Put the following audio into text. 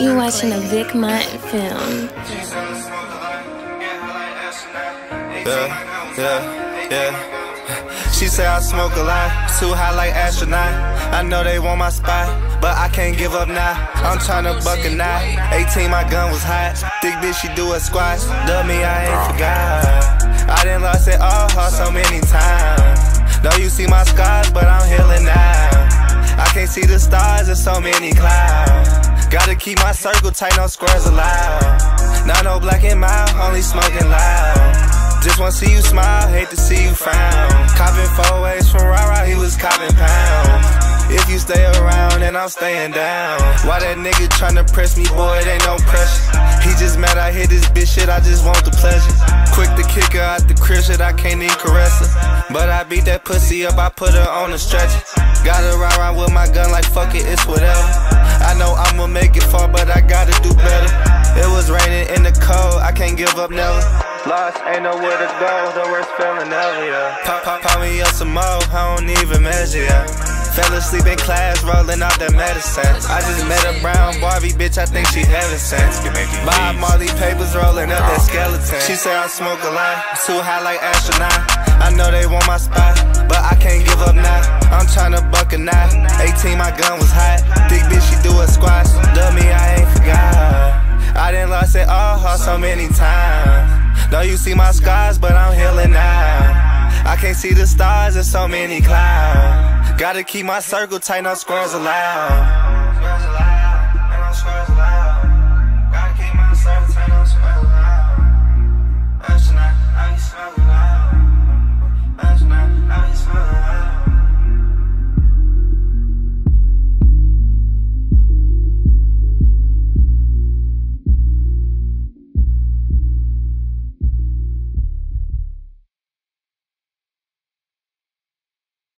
You're watching a Vic Mont film. She said I smoke a lot, too high like astronaut. I know they want my spot, but I can't give up now. I'm tryna buck a knot. 18, my gun was hot. Thick bitch, she do a squat. Love me, I ain't forgot. I done lost it all hard so many times. Know you see my scars, but I'm healing now. I can't see the stars, there's so many clouds. Gotta keep my circle tight, no squares allowed. Not no black and mild, only smoking loud. Just wanna see you smile, hate to see you frown. Copping 4 ways from Rai Rai, he was copping pounds. If you stay around, then I'm staying down. Why that nigga tryna press me, boy, it ain't no pressure. He just mad I hit this bitch shit, I just want the pleasure. Quick to kick her out the crib shit, I can't even caress her. But I beat that pussy up, I put her on the stretcher. Gotta ride around with my gun like fuck it, it's whatever. I know I'ma make it far, but I gotta do better. It was raining in the cold, I can't give up never. Lost, ain't nowhere to go, the worst feeling ever, yeah. Pop me up some more, I don't even measure, yeah. Fell asleep in class, rolling out that medicine. I just met a brown Barbie, bitch, I think she heaven sent. Bob Marley papers, rolling up that skeleton. She said I smoke a lot, too high like astronaut. I know they want my spot, but I can't give up now. I'm tryna buck a knot. 18, my gun was hot. Thick bitch, she do a squat. Love me, I ain't forgot. I done lost it all hard so many times. Know you see my scars, but I'm healing now. I can't see the stars, there's so many clouds. Gotta keep my circle tight, no squares allowed.